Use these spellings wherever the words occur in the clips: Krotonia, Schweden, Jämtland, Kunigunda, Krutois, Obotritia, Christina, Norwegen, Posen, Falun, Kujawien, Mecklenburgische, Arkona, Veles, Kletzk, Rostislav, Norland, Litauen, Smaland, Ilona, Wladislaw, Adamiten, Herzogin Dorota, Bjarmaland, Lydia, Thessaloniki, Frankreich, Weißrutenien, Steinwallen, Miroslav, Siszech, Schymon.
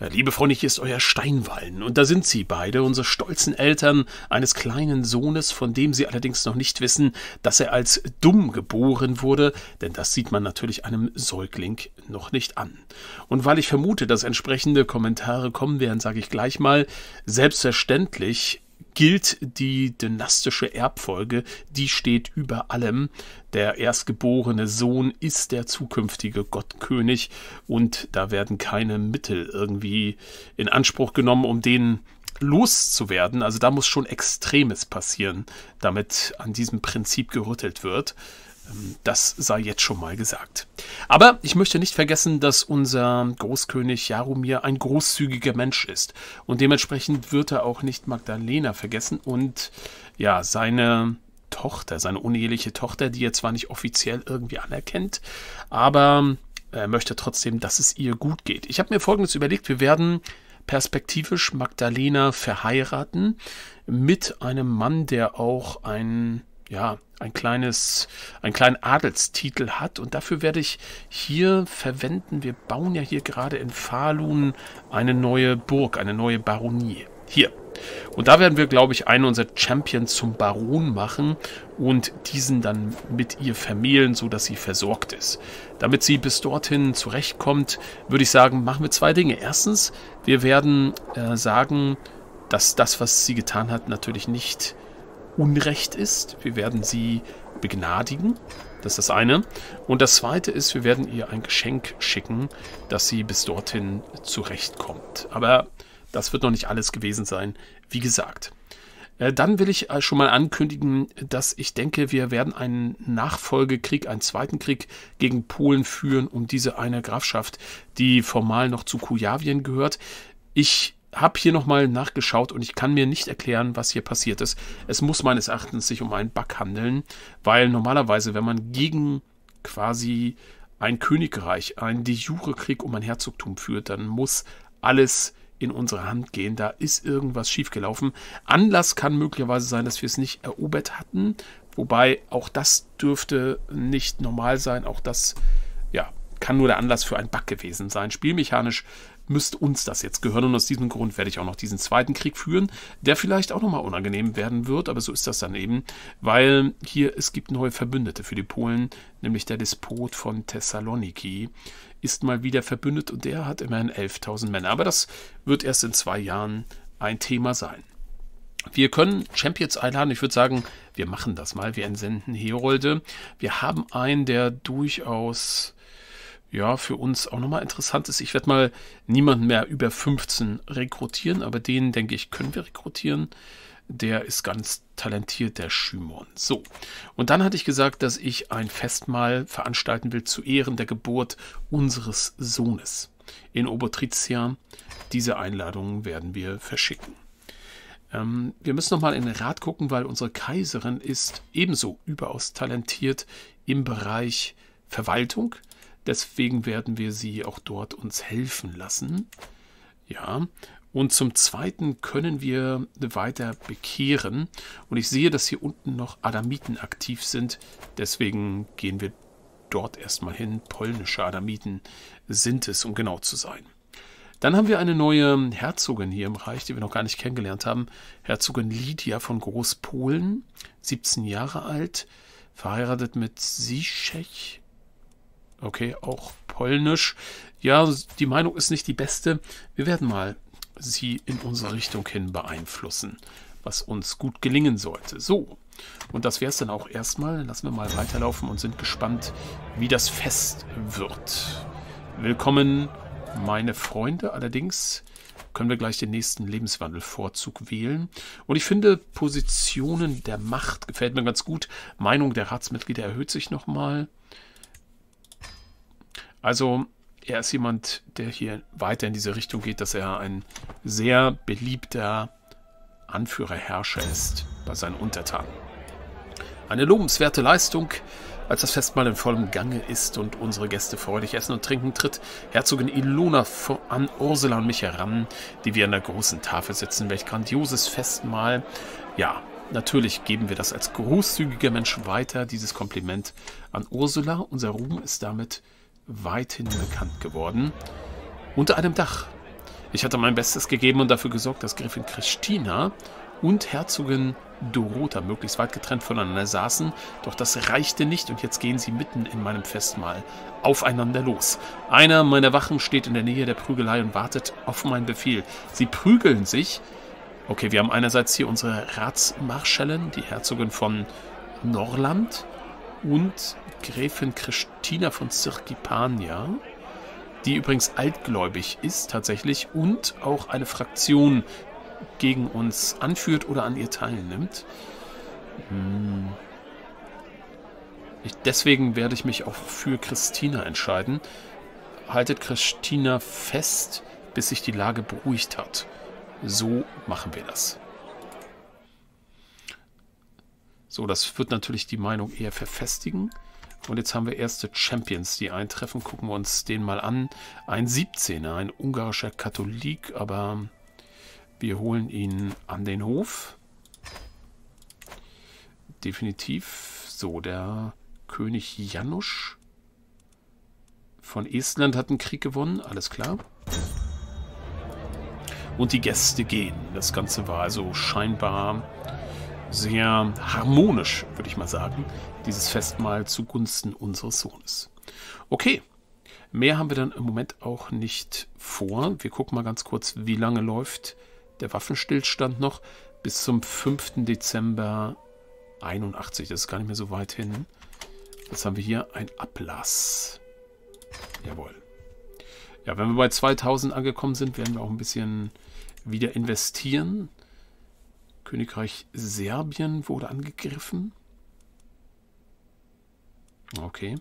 Liebe Freunde, hier ist euer Steinwallen und da sind sie beide, unsere stolzen Eltern eines kleinen Sohnes, von dem sie allerdings noch nicht wissen, dass er als dumm geboren wurde, denn das sieht man natürlich einem Säugling noch nicht an. Und weil ich vermute, dass entsprechende Kommentare kommen werden, sage ich gleich mal, selbstverständlich gilt die dynastische Erbfolge, die steht über allem. Der erstgeborene Sohn ist der zukünftige Gottkönig und da werden keine Mittel irgendwie in Anspruch genommen, um den loszuwerden. Also da muss schon Extremes passieren, damit an diesem Prinzip gerüttelt wird. Das sei jetzt schon mal gesagt. Aber ich möchte nicht vergessen, dass unser Großkönig Jaromir ein großzügiger Mensch ist. Und dementsprechend wird er auch nicht Magdalena vergessen. Und ja, seine Tochter, seine uneheliche Tochter, die er zwar nicht offiziell irgendwie anerkennt, aber er möchte trotzdem, dass es ihr gut geht. Ich habe mir Folgendes überlegt. Wir werden perspektivisch Magdalena verheiraten mit einem Mann, der auch einen kleinen Adelstitel hat und dafür werde ich hier verwenden, wir bauen ja hier gerade in Falun eine neue Burg, eine neue Baronie, hier. Und da werden wir, glaube ich, einen unserer Champions zum Baron machen und diesen dann mit ihr vermählen, sodass sie versorgt ist. Damit sie bis dorthin zurechtkommt, würde ich sagen, machen wir zwei Dinge. Erstens, wir werden sagen, dass das, was sie getan hat, natürlich nicht Unrecht ist. Wir werden sie begnadigen. Das ist das eine. Und das zweite ist, wir werden ihr ein Geschenk schicken, dass sie bis dorthin zurechtkommt. Aber das wird noch nicht alles gewesen sein, wie gesagt. Dann will ich schon mal ankündigen, dass ich denke, wir werden einen Nachfolgekrieg, einen zweiten Krieg gegen Polen führen, um diese eine Grafschaft, die formal noch zu Kujawien gehört. Ich habe hier nochmal nachgeschaut und ich kann mir nicht erklären, was hier passiert ist. Es muss meines Erachtens sich um einen Bug handeln, weil normalerweise, wenn man gegen quasi ein Königreich, einen de jure Krieg um ein Herzogtum führt, dann muss alles in unsere Hand gehen. Da ist irgendwas schiefgelaufen. Anlass kann möglicherweise sein, dass wir es nicht erobert hatten, wobei auch das dürfte nicht normal sein. Auch das, ja, kann nur der Anlass für einen Bug gewesen sein. Spielmechanisch müsste uns das jetzt gehören und aus diesem Grund werde ich auch noch diesen zweiten Krieg führen, der vielleicht auch nochmal unangenehm werden wird, aber so ist das dann eben, weil hier es gibt neue Verbündete für die Polen, nämlich der Despot von Thessaloniki ist mal wieder verbündet und der hat immerhin 11.000 Männer, aber das wird erst in 2 Jahren ein Thema sein. Wir können Champions einladen. Ich würde sagen, wir machen das mal. Wir entsenden Herolde. Wir haben einen, der durchaus ja, für uns auch nochmal interessant ist. Ich werde mal niemanden mehr über 15 rekrutieren, aber den, denke ich, können wir rekrutieren. Der ist ganz talentiert, der Schymon. So, und dann hatte ich gesagt, dass ich ein Festmahl veranstalten will zu Ehren der Geburt unseres Sohnes in Obotritia. Diese Einladungen werden wir verschicken. Wir müssen nochmal in den Rat gucken, weil unsere Kaiserin ist ebenso überaus talentiert im Bereich Verwaltung. Deswegen werden wir sie auch dort uns helfen lassen. Ja, und zum Zweiten können wir weiter bekehren. Und ich sehe, dass hier unten noch Adamiten aktiv sind. Deswegen gehen wir dort erstmal hin. Polnische Adamiten sind es, um genau zu sein. Dann haben wir eine neue Herzogin hier im Reich, die wir noch gar nicht kennengelernt haben. Herzogin Lydia von Großpolen, 17 Jahre alt, verheiratet mit Siszech. Okay, auch polnisch. Ja, die Meinung ist nicht die beste. Wir werden mal sie in unsere Richtung hin beeinflussen, was uns gut gelingen sollte. So, und das wäre es dann auch erstmal. Lassen wir mal weiterlaufen und sind gespannt, wie das Fest wird. Willkommen, meine Freunde. Allerdings können wir gleich den nächsten Lebenswandelvorzug wählen. Und ich finde, Positionen der Macht gefällt mir ganz gut. Meinung der Ratsmitglieder erhöht sich nochmal. Also er ist jemand, der hier weiter in diese Richtung geht, dass er ein sehr beliebter Anführerherrscher ist bei seinen Untertanen. Eine lobenswerte Leistung, als das Festmahl in vollem Gange ist und unsere Gäste freudig essen und trinken, tritt Herzogin Ilona an Ursula und mich heran, die wir an der großen Tafel sitzen. Welch grandioses Festmahl. Ja, natürlich geben wir das als großzügiger Mensch weiter, dieses Kompliment an Ursula. Unser Ruhm ist damit weithin bekannt geworden. Unter einem Dach. Ich hatte mein Bestes gegeben und dafür gesorgt, dass Gräfin Christina und Herzogin Dorota möglichst weit getrennt voneinander saßen, doch das reichte nicht und jetzt gehen sie mitten in meinem Festmahl aufeinander los. Einer meiner Wachen steht in der Nähe der Prügelei und wartet auf meinen Befehl. Sie prügeln sich. Okay, wir haben einerseits hier unsere Ratsmarschallin, die Herzogin von Norland und Gräfin Christina von Circipania, die übrigens altgläubig ist tatsächlich und auch eine Fraktion gegen uns anführt oder an ihr teilnimmt. Deswegen werde ich mich auch für Christina entscheiden. Haltet Christina fest, bis sich die Lage beruhigt hat. So machen wir das. So, das wird natürlich die Meinung eher verfestigen. Und jetzt haben wir erste Champions, die eintreffen. Gucken wir uns den mal an. Ein 17er, ein ungarischer Katholik, aber wir holen ihn an den Hof. Definitiv. So, der König Janusz von Estland hat einen Krieg gewonnen. Alles klar. Und die Gäste gehen. Das Ganze war also scheinbar sehr harmonisch, würde ich mal sagen. Dieses Festmahl zugunsten unseres Sohnes. Okay. Mehr haben wir dann im Moment auch nicht vor. Wir gucken mal ganz kurz, wie lange läuft der Waffenstillstand noch. Bis zum 5. Dezember 81. Das ist gar nicht mehr so weit hin. Jetzt haben wir hier einen Ablass. Jawohl. Ja, wenn wir bei 2000 angekommen sind, werden wir auch ein bisschen wieder investieren. Königreich Serbien wurde angegriffen. Okay.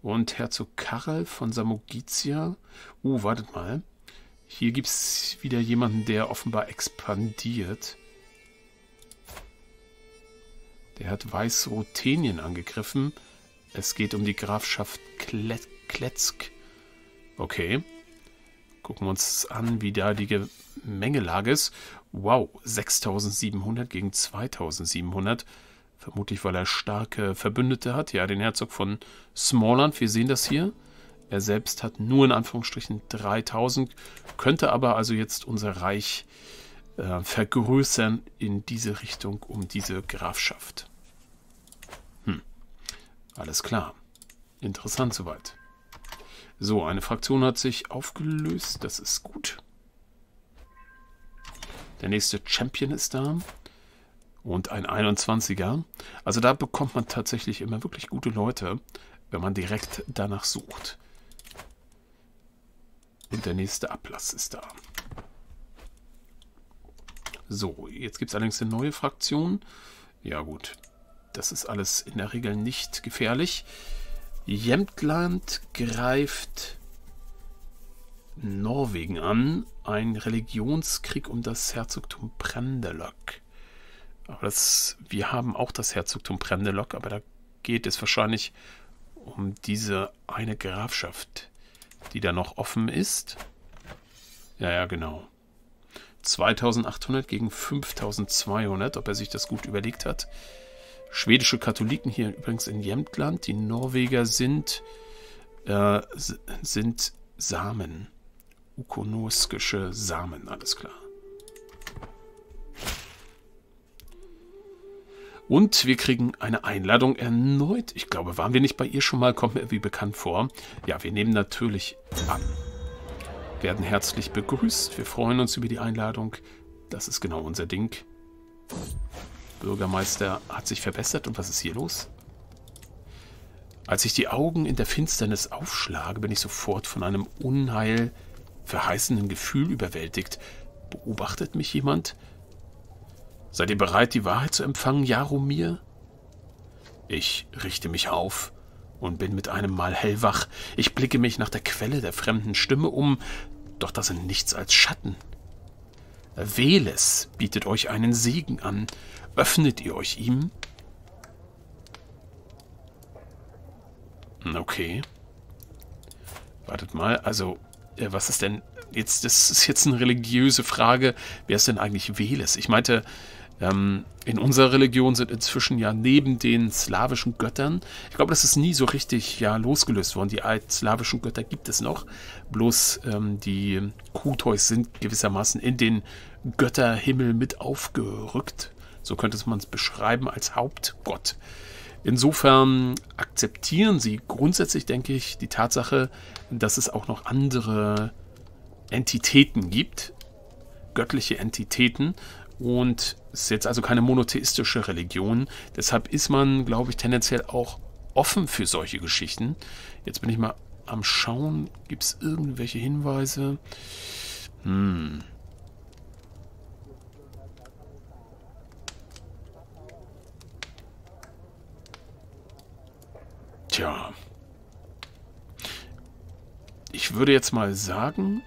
Und Herzog Karl von Samogizia. Wartet mal. Hier gibt es wieder jemanden, der offenbar expandiert. Der hat Weißrutenien angegriffen. Es geht um die Grafschaft Kletzk. Okay. Gucken wir uns an, wie da die Gemengelage ist. Wow, 6700 gegen 2700. Vermutlich, weil er starke Verbündete hat. Ja, den Herzog von Smaland. Wir sehen das hier. Er selbst hat nur in Anführungsstrichen 3000. Könnte aber also jetzt unser Reich vergrößern in diese Richtung um diese Grafschaft. Alles klar. Interessant soweit. So, eine Fraktion hat sich aufgelöst. Das ist gut. Der nächste Champion ist da. Und ein 21er. Also da bekommt man tatsächlich immer wirklich gute Leute, wenn man direkt danach sucht. Und der nächste Ablass ist da. So, jetzt gibt es allerdings eine neue Fraktion. Ja gut, das ist alles in der Regel nicht gefährlich. Jämtland greift Norwegen an. Ein Religionskrieg um das Herzogtum Prendelök. Aber wir haben auch das Herzogtum Prendelök, aber da geht es wahrscheinlich um diese eine Grafschaft, die da noch offen ist. Ja, genau. 2800 gegen 5200, ob er sich das gut überlegt hat. Schwedische Katholiken hier übrigens in Jämtland. Die Norweger sind Samen. Ukonoskische Samen, alles klar. Und wir kriegen eine Einladung erneut. Ich glaube, waren wir nicht bei ihr schon mal? Kommt mir irgendwie bekannt vor. Ja, wir nehmen natürlich an. Werden herzlich begrüßt. Wir freuen uns über die Einladung. Das ist genau unser Ding. Bürgermeister hat sich verbessert. Und was ist hier los? Als ich die Augen in der Finsternis aufschlage, bin ich sofort von einem unheilverheißenden Gefühl überwältigt. Beobachtet mich jemand? Seid ihr bereit, die Wahrheit zu empfangen, Jaromir? Ich richte mich auf und bin mit einem Mal hellwach. Ich blicke mich nach der Quelle der fremden Stimme um, doch das sind nichts als Schatten. Veles bietet euch einen Segen an. Öffnet ihr euch ihm? Okay. Wartet mal, also, was ist denn jetzt? Das ist jetzt eine religiöse Frage. Wer ist denn eigentlich Veles? Ich meinte, In unserer Religion sind inzwischen ja neben den slawischen Göttern, ich glaube, das ist nie so richtig losgelöst worden. Die altslawischen Götter gibt es noch, bloß die Kutois sind gewissermaßen in den Götterhimmel mit aufgerückt. So könnte man es beschreiben als Hauptgott. Insofern akzeptieren sie grundsätzlich, denke ich, die Tatsache, dass es auch noch andere Entitäten gibt, göttliche Entitäten. Und es ist jetzt also keine monotheistische Religion. Deshalb ist man, glaube ich, tendenziell auch offen für solche Geschichten. Jetzt bin ich mal am Schauen. Gibt es irgendwelche Hinweise? Tja. Ich würde jetzt mal sagen...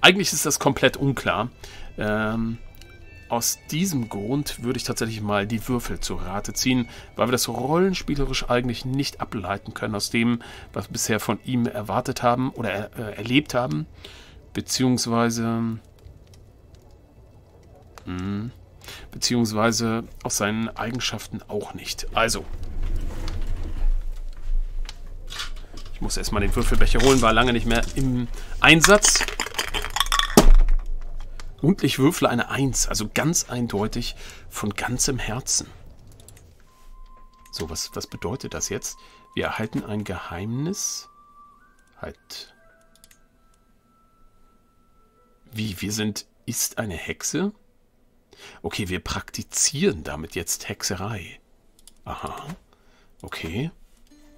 eigentlich ist das komplett unklar. Aus diesem Grund würde ich tatsächlich mal die Würfel zu Rate ziehen, weil wir das rollenspielerisch eigentlich nicht ableiten können aus dem, was wir bisher von ihm erwartet haben oder erlebt haben. Beziehungsweise aus seinen Eigenschaften auch nicht. Also... Ich muss erstmal den Würfelbecher holen, war lange nicht mehr im Einsatz. Und ich würfle eine 1, also ganz eindeutig von ganzem Herzen. So, was bedeutet das jetzt? Wir erhalten ein Geheimnis. Halt. Wie, ist eine Hexe? Okay, wir praktizieren damit jetzt Hexerei. Aha, okay.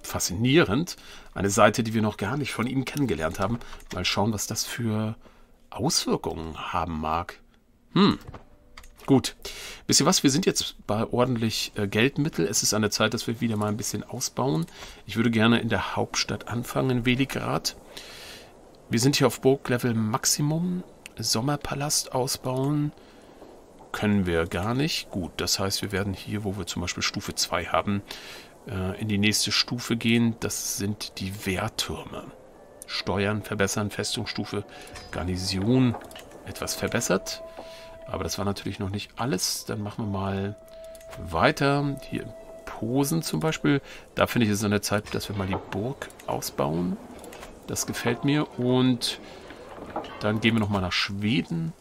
Faszinierend. Eine Seite, die wir noch gar nicht von ihm kennengelernt haben. Mal schauen, was das für Auswirkungen haben mag. Gut. Wisst ihr was? Wir sind jetzt bei ordentlich Geldmittel. Es ist an der Zeit, dass wir wieder mal ein bisschen ausbauen. Ich würde gerne in der Hauptstadt anfangen, in Veligrad. Wir sind hier auf Burglevel Maximum. Sommerpalast ausbauen. Können wir gar nicht. Gut, das heißt, wir werden hier, wo wir zum Beispiel Stufe 2 haben, in die nächste Stufe gehen. Das sind die Wehrtürme. Steuern verbessern, Festungsstufe, Garnison etwas verbessert. Aber das war natürlich noch nicht alles. Dann machen wir mal weiter. Hier in Posen zum Beispiel. Da finde ich es an der Zeit, dass wir mal die Burg ausbauen. Das gefällt mir. Und dann gehen wir nochmal nach Schweden.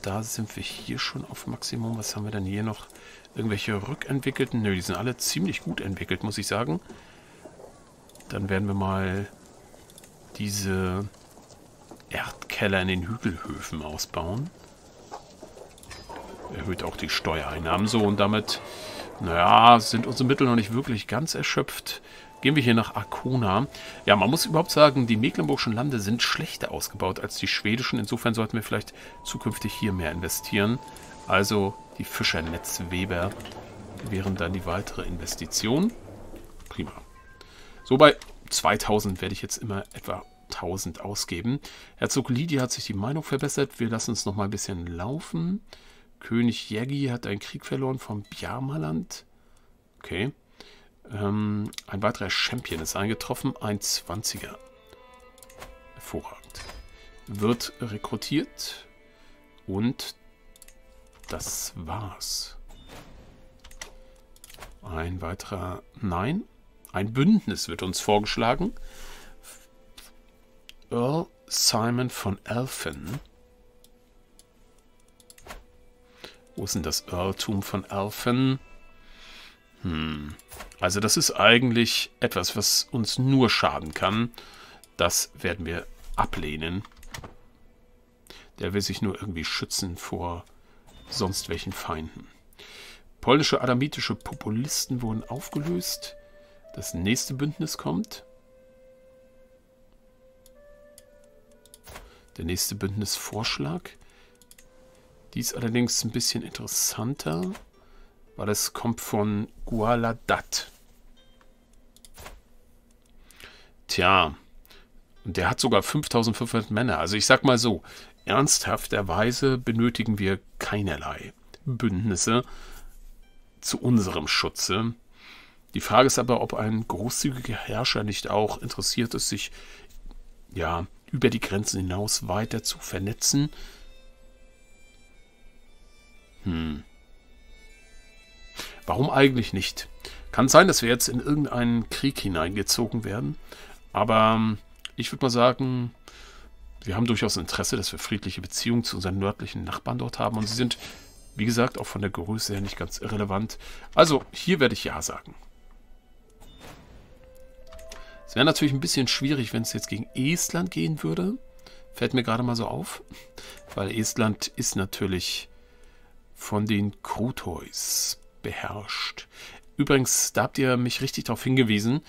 Da sind wir hier schon auf Maximum. Was haben wir denn hier noch? Irgendwelche rückentwickelten? Nö, die sind alle ziemlich gut entwickelt, muss ich sagen. Dann werden wir mal diese Erdkeller in den Hügelhöfen ausbauen. Erhöht auch die Steuereinnahmen so. Und damit, naja, sind unsere Mittel noch nicht wirklich ganz erschöpft. Gehen wir hier nach Arkona. Ja, man muss überhaupt sagen, die mecklenburgischen Lande sind schlechter ausgebaut als die schwedischen. Insofern sollten wir vielleicht zukünftig hier mehr investieren. Also die Fischernetzweber wären dann die weitere Investition. Prima. So bei 2000 werde ich jetzt immer etwa 1000 ausgeben. Herzog Lydia hat sich die Meinung verbessert. Wir lassen es nochmal ein bisschen laufen. König Jägi hat einen Krieg verloren vom Bjarmaland. Okay. Ein weiterer Champion ist eingetroffen. Ein 20er. Hervorragend. Wird rekrutiert. Und das war's. Ein weiterer... Nein. Ein Bündnis wird uns vorgeschlagen. Earl Simon von Elphin. Wo ist denn das Earltum von Elphin? Also das ist eigentlich etwas, was uns nur schaden kann. Das werden wir ablehnen. Der will sich nur irgendwie schützen vor sonst welchen Feinden. Polnische, adamitische Populisten wurden aufgelöst. Das nächste Bündnis kommt. Der nächste Bündnisvorschlag. Dies allerdings ein bisschen interessanter. Weil das kommt von Gualadat. Tja. Und der hat sogar 5500 Männer. Also ich sag mal so, ernsthafterweise benötigen wir keinerlei Bündnisse zu unserem Schutze. Die Frage ist aber, ob ein großzügiger Herrscher nicht auch interessiert ist, sich ja, über die Grenzen hinaus weiter zu vernetzen. Warum eigentlich nicht? Kann sein, dass wir jetzt in irgendeinen Krieg hineingezogen werden, aber ich würde mal sagen, wir haben durchaus Interesse, dass wir friedliche Beziehungen zu unseren nördlichen Nachbarn dort haben, und sie sind, wie gesagt, auch von der Größe her nicht ganz irrelevant. Also, hier werde ich ja sagen. Es wäre natürlich ein bisschen schwierig, wenn es jetzt gegen Estland gehen würde. Fällt mir gerade mal so auf, weil Estland ist natürlich von den Krutois beherrscht. Übrigens, da habt ihr mich richtig darauf hingewiesen,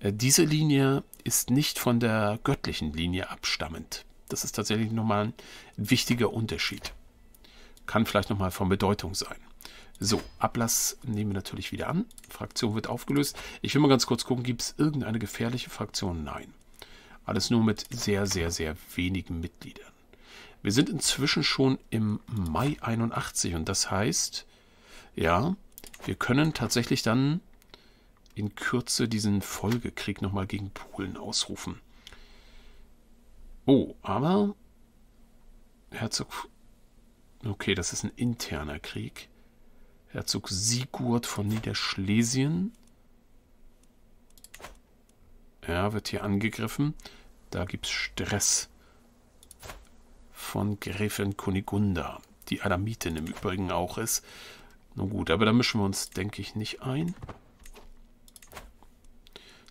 diese Linie ist nicht von der göttlichen Linie abstammend. Das ist tatsächlich nochmal ein wichtiger Unterschied. Kann vielleicht nochmal von Bedeutung sein. So, Ablass nehmen wir natürlich wieder an. Fraktion wird aufgelöst. Ich will mal ganz kurz gucken, gibt es irgendeine gefährliche Fraktion? Nein. Alles nur mit sehr, sehr, sehr wenigen Mitgliedern. Wir sind inzwischen schon im Mai 81 und das heißt, ja, wir können tatsächlich dann in Kürze diesen Folgekrieg nochmal gegen Polen ausrufen. Oh, aber Herzog... Okay, das ist ein interner Krieg. Herzog Sigurd von Niederschlesien. Ja, wird hier angegriffen. Da gibt es Stress. Von Gräfin Kunigunda, die Adamitin im Übrigen auch ist. Nun gut, aber da mischen wir uns, denke ich, nicht ein.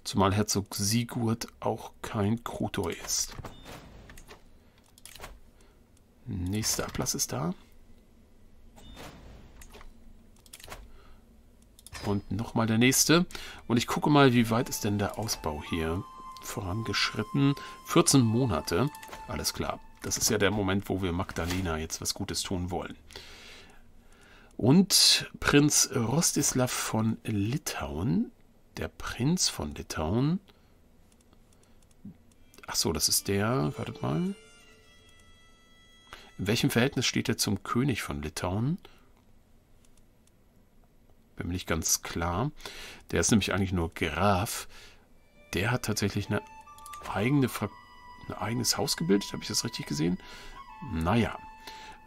Zumal Herzog Sigurd auch kein Krutor ist. Nächster Ablass ist da. Und nochmal der nächste. Und ich gucke mal, wie weit ist denn der Ausbau hier vorangeschritten? 14 Monate. Alles klar. Das ist ja der Moment, wo wir Magdalena jetzt was Gutes tun wollen. Und Prinz Rostislav von Litauen. Der Prinz von Litauen. Achso, das ist der. Wartet mal. In welchem Verhältnis steht er zum König von Litauen? Bin mir nicht ganz klar. Der ist nämlich eigentlich nur Graf. Der hat tatsächlich eine eigene ein eigenes Haus gebildet. Habe ich das richtig gesehen? Naja.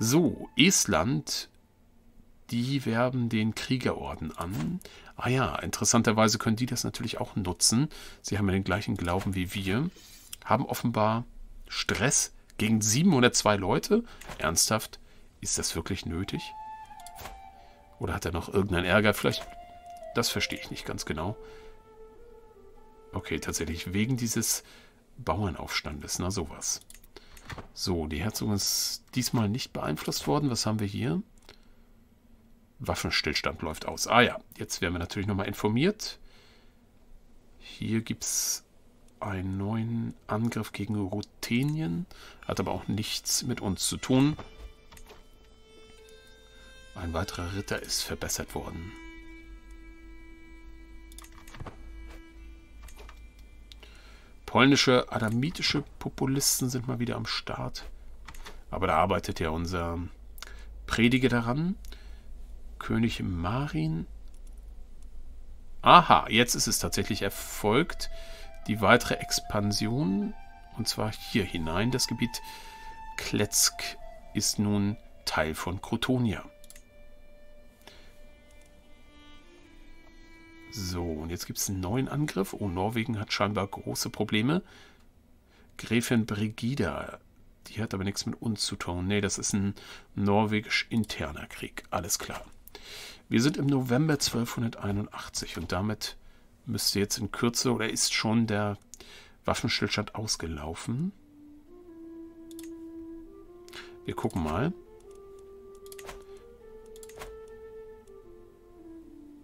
So, Estland. Die werben den Kriegerorden an. Ah ja, interessanterweise können die das natürlich auch nutzen. Sie haben ja den gleichen Glauben wie wir. Haben offenbar Stress gegen 702 Leute. Ernsthaft? Ist das wirklich nötig? Oder hat er noch irgendeinen Ärger? Vielleicht, das verstehe ich nicht ganz genau. Okay, tatsächlich wegen dieses Bauernaufstandes. Na sowas. So, die Herzogin ist diesmal nicht beeinflusst worden. Was haben wir hier? Waffenstillstand läuft aus. Ah ja, jetzt werden wir natürlich nochmal informiert. Hier gibt es einen neuen Angriff gegen Rutenien. Hat aber auch nichts mit uns zu tun. Ein weiterer Ritter ist verbessert worden. Polnische, adamitische Populisten sind mal wieder am Start. Aber da arbeitet ja unser Prediger daran. König Marin. Aha, jetzt ist es tatsächlich erfolgt. Die weitere Expansion, und zwar hier hinein. Das Gebiet Kletzk ist nun Teil von Krotonia. So, und jetzt gibt es einen neuen Angriff. Oh, Norwegen hat scheinbar große Probleme. Gräfin Brigida, die hat aber nichts mit uns zu tun. Nee, das ist ein norwegisch-interner Krieg. Alles klar. Wir sind im November 1281 und damit müsste jetzt in Kürze oder ist schon der Waffenstillstand ausgelaufen. Wir gucken mal.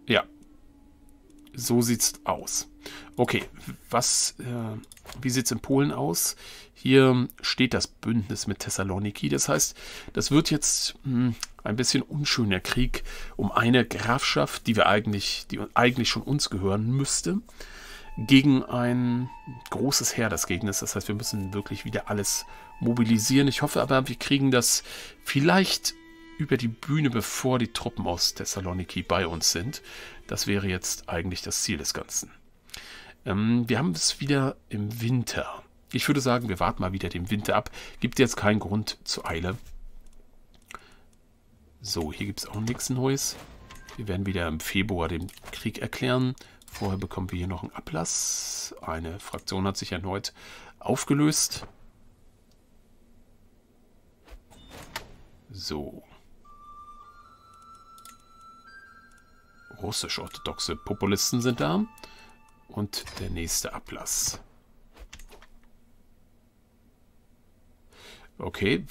Ja, so sieht's aus. Okay, wie sieht es in Polen aus? Hier steht das Bündnis mit Thessaloniki. Das heißt, das wird jetzt ein bisschen unschöner Krieg um eine Grafschaft, die eigentlich schon uns gehören müsste, gegen ein großes Heer des Gegners. Das heißt, wir müssen wirklich wieder alles mobilisieren. Ich hoffe aber, wir kriegen das vielleicht über die Bühne, bevor die Truppen aus Thessaloniki bei uns sind. Das wäre jetzt eigentlich das Ziel des Ganzen. Wir haben es wieder im Winter. Ich würde sagen, wir warten mal wieder den Winter ab. Gibt jetzt keinen Grund zur Eile. So, hier gibt es auch nichts Neues. Wir werden wieder im Februar den Krieg erklären. Vorher bekommen wir hier noch einen Ablass. Eine Fraktion hat sich erneut aufgelöst. So. Russisch-orthodoxe Populisten sind da. Und der nächste Ablass. Okay,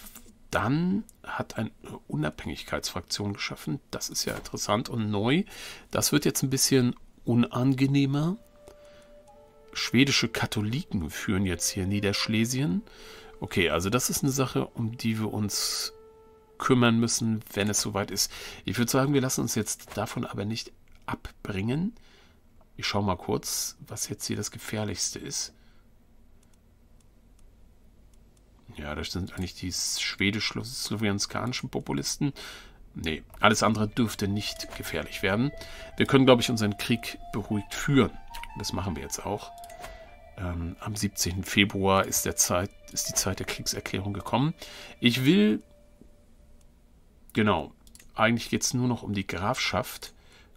dann hat eine Unabhängigkeitsfraktion geschaffen. Das ist ja interessant und neu. Das wird jetzt ein bisschen unangenehmer. Schwedische Katholiken führen jetzt hier Niederschlesien. Okay, also das ist eine Sache, um die wir uns kümmern müssen, wenn es soweit ist. Ich würde sagen, wir lassen uns jetzt davon aber nicht abbringen. Ich schaue mal kurz, was jetzt hier das Gefährlichste ist. Ja, das sind eigentlich die schwedisch-slowenischen Populisten. Nee, alles andere dürfte nicht gefährlich werden. Wir können, glaube ich, unseren Krieg beruhigt führen. Das machen wir jetzt auch. Am 17. Februar ist die Zeit der Kriegserklärung gekommen. Ich will... Genau, eigentlich geht es nur noch um die Grafschaft.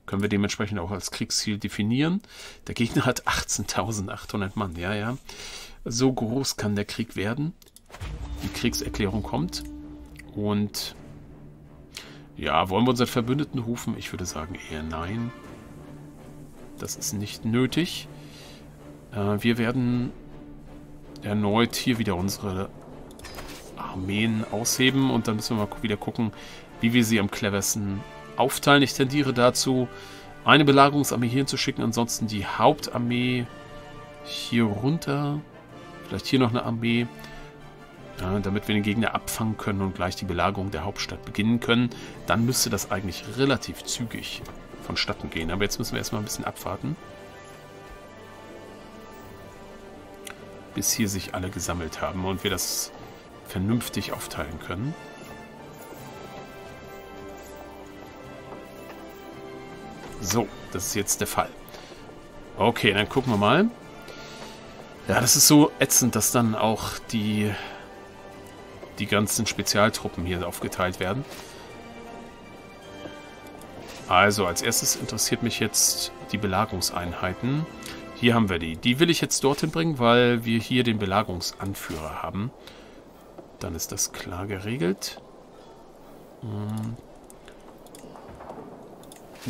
Können wir dementsprechend auch als Kriegsziel definieren. Der Gegner hat 18.800 Mann. Ja, ja. So groß kann der Krieg werden. Die Kriegserklärung kommt. Und ja, wollen wir unseren Verbündeten rufen? Ich würde sagen eher nein. Das ist nicht nötig. Wir werden erneut hier wieder unsere Armeen ausheben. Und dann müssen wir mal wieder gucken, wie wir sie am cleversten aufteilen. Ich tendiere dazu, eine Belagerungsarmee hier hinzuschicken. Ansonsten die Hauptarmee hier runter. Vielleicht hier noch eine Armee. Ja, damit wir den Gegner abfangen können und gleich die Belagerung der Hauptstadt beginnen können. Dann müsste das eigentlich relativ zügig vonstatten gehen. Aber jetzt müssen wir erstmal ein bisschen abwarten. Bis hier sich alle gesammelt haben und wir das vernünftig aufteilen können. So, das ist jetzt der Fall. Okay, dann gucken wir mal. Ja, das ist so ätzend, dass dann auch die ganzen Spezialtruppen hier aufgeteilt werden. Also, als erstes interessiert mich jetzt die Belagerungseinheiten. Hier haben wir die. Die will ich jetzt dorthin bringen, weil wir hier den Belagerungsanführer haben. Dann ist das klar geregelt.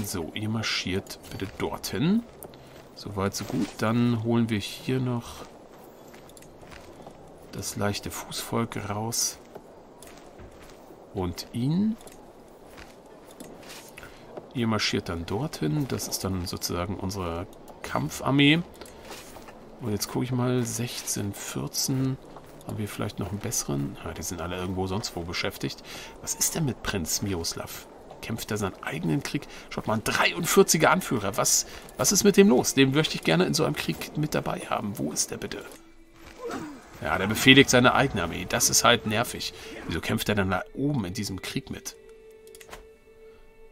So, ihr marschiert bitte dorthin. Soweit, so gut. Dann holen wir hier noch das leichte Fußvolk raus. Und ihn. Ihr marschiert dann dorthin. Das ist dann sozusagen unsere Kampfarmee. Und jetzt gucke ich mal. 16, 14. Haben wir vielleicht noch einen besseren? Ah, die sind alle irgendwo sonst wo beschäftigt. Was ist denn mit Prinz Miroslav? Kämpft er seinen eigenen Krieg? Schaut mal, ein 43er Anführer. Was ist mit dem los? Den möchte ich gerne in so einem Krieg mit dabei haben. Wo ist der bitte? Ja, der befehligt seine eigene Armee. Das ist halt nervig. Wieso kämpft er dann da oben in diesem Krieg mit?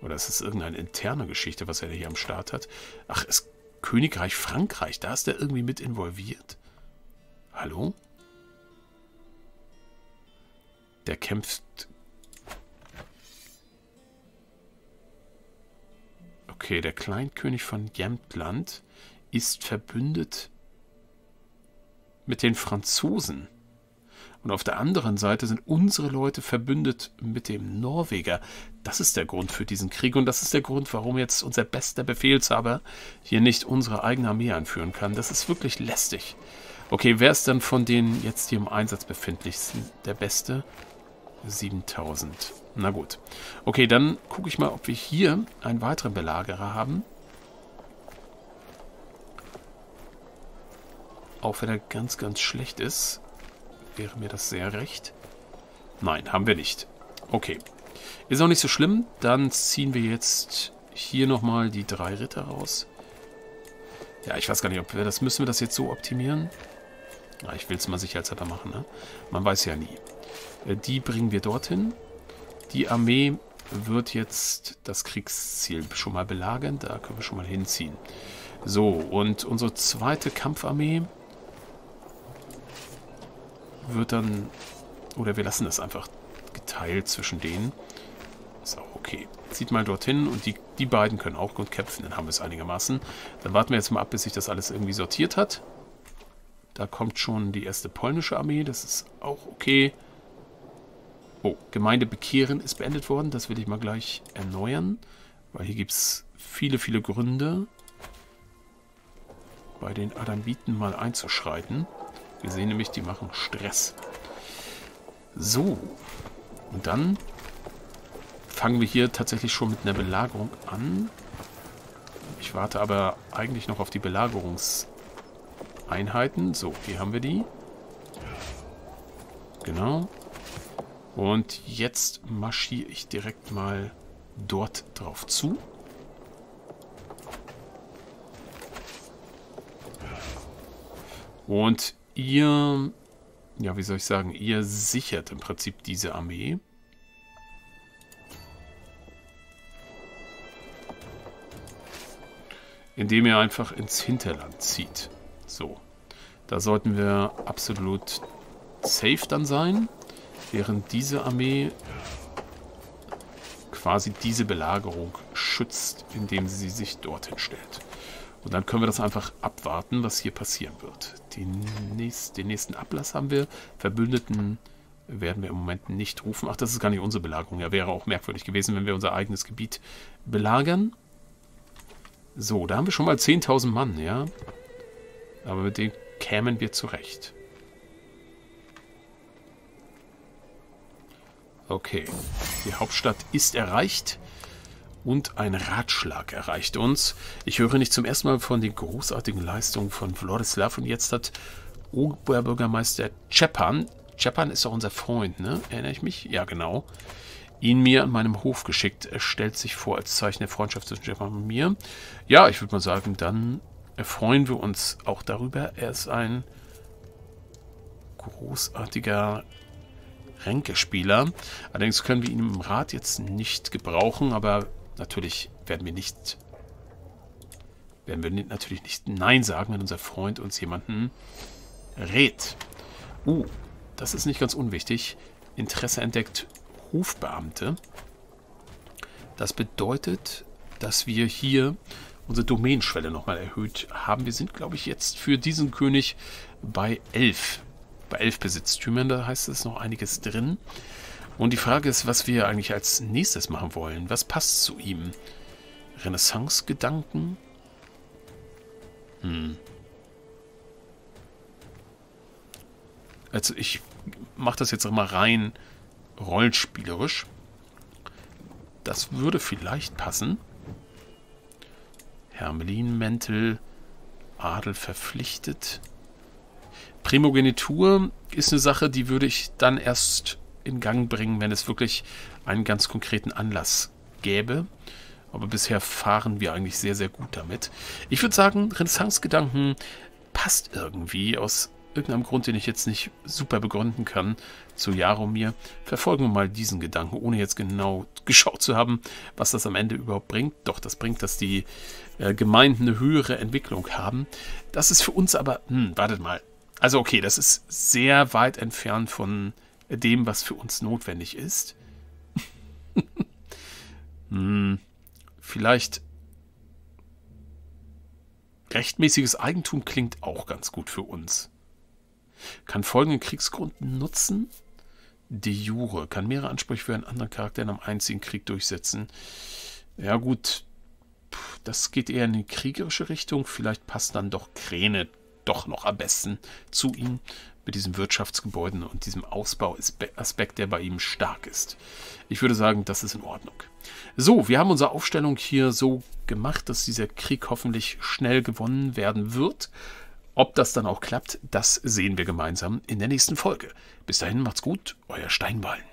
Oder ist das irgendeine interne Geschichte, was er hier am Start hat? Ach, ist Königreich Frankreich. Da ist er irgendwie mit involviert. Hallo? Der kämpft... Okay, der Kleinkönig von Jämtland ist verbündet... mit den Franzosen. Und auf der anderen Seite sind unsere Leute verbündet mit dem Norweger. Das ist der Grund für diesen Krieg und das ist der Grund, warum jetzt unser bester Befehlshaber hier nicht unsere eigene Armee anführen kann. Das ist wirklich lästig. Okay, wer ist dann von denen jetzt hier im Einsatz befindlichsten der Beste? 7000. Na gut. Okay, dann gucke ich mal, ob wir hier einen weiteren Belagerer haben. Auch wenn er ganz, ganz schlecht ist, wäre mir das sehr recht. Nein, haben wir nicht. Okay. Ist auch nicht so schlimm. Dann ziehen wir jetzt hier nochmal die 3 Ritter raus. Ja, ich weiß gar nicht, ob wir das... Müssen wir das jetzt so optimieren? Na, ich will es mal sicherheitshalber machen, ne? Man weiß ja nie. Die bringen wir dorthin. Die Armee wird jetzt das Kriegsziel schon mal belagern. Da können wir schon mal hinziehen. So, und unsere zweite Kampfarmee... wird dann... Oder wir lassen das einfach geteilt zwischen denen. Ist auch okay. Zieht mal dorthin und die beiden können auch gut kämpfen. Dann haben wir es einigermaßen. Dann warten wir jetzt mal ab, bis sich das alles irgendwie sortiert hat. Da kommt schon die erste polnische Armee. Das ist auch okay. Oh, Gemeinde bekehren ist beendet worden. Das will ich mal gleich erneuern. Weil hier gibt es viele, viele Gründe, bei den Adamiten mal einzuschreiten. Wir sehen nämlich, die machen Stress. So. Und dann fangen wir hier tatsächlich schon mit einer Belagerung an. Ich warte aber eigentlich noch auf die Belagerungseinheiten. So, hier haben wir die. Genau. Und jetzt marschiere ich direkt mal dort drauf zu. Und ihr, ja, wie soll ich sagen, ihr sichert im Prinzip diese Armee. Indem ihr einfach ins Hinterland zieht. So. Da sollten wir absolut safe dann sein. Während diese Armee quasi diese Belagerung schützt, indem sie sich dorthin stellt. Und dann können wir das einfach abwarten, was hier passieren wird. Den nächsten Ablass haben wir. Verbündeten werden wir im Moment nicht rufen. Ach, das ist gar nicht unsere Belagerung. Ja, wäre auch merkwürdig gewesen, wenn wir unser eigenes Gebiet belagern. So, da haben wir schon mal 10.000 Mann, ja. Aber mit denen kämen wir zurecht. Okay, die Hauptstadt ist erreicht. Und ein Ratschlag erreicht uns. Ich höre nicht zum ersten Mal von den großartigen Leistungen von Wladislaw. Und jetzt hat Oberbürgermeister Chepan, ist doch unser Freund, ne? Erinnere ich mich? Ja, genau. Ihn mir an meinem Hof geschickt. Er stellt sich vor als Zeichen der Freundschaft zwischen Chepan und mir. Ja, ich würde mal sagen, dann erfreuen wir uns auch darüber. Er ist ein großartiger Ränkespieler. Allerdings können wir ihn im Rat jetzt nicht gebrauchen, aber... Natürlich werden wir natürlich nicht Nein sagen, wenn unser Freund uns jemanden rät. Das ist nicht ganz unwichtig. Interesse entdeckt Hofbeamte. Das bedeutet, dass wir hier unsere Domänenschwelle nochmal erhöht haben. Wir sind, glaube ich, jetzt für diesen König bei 11. Bei 11 Besitztümern, da heißt es noch einiges drin. Und die Frage ist, was wir eigentlich als nächstes machen wollen. Was passt zu ihm? Renaissance-Gedanken? Also ich mache das jetzt mal rein rollenspielerisch. Das würde vielleicht passen. Hermelinmäntel, Adel verpflichtet. Primogenitur ist eine Sache, die würde ich dann erst in Gang bringen, wenn es wirklich einen ganz konkreten Anlass gäbe. Aber bisher fahren wir eigentlich sehr, sehr gut damit. Ich würde sagen, Renaissance-Gedanken passt irgendwie aus irgendeinem Grund, den ich jetzt nicht super begründen kann, zu Jaromir. Verfolgen wir mal diesen Gedanken, ohne jetzt genau geschaut zu haben, was das am Ende überhaupt bringt. Doch, das bringt, dass die Gemeinden eine höhere Entwicklung haben. Das ist für uns aber... wartet mal. Also okay, das ist sehr weit entfernt von dem, was für uns notwendig ist. Vielleicht rechtmäßiges Eigentum klingt auch ganz gut für uns. Kann folgenden Kriegsgrund nutzen. De jure. Kann mehrere Ansprüche für einen anderen Charakter in einem einzigen Krieg durchsetzen. Ja gut, das geht eher in die kriegerische Richtung. Vielleicht passt dann doch Kräne doch noch am besten zu ihm. Mit diesen Wirtschaftsgebäuden und diesem Ausbauaspekt, der bei ihm stark ist. Ich würde sagen, das ist in Ordnung. So, wir haben unsere Aufstellung hier so gemacht, dass dieser Krieg hoffentlich schnell gewonnen werden wird. Ob das dann auch klappt, das sehen wir gemeinsam in der nächsten Folge. Bis dahin macht's gut, euer Steinwallen.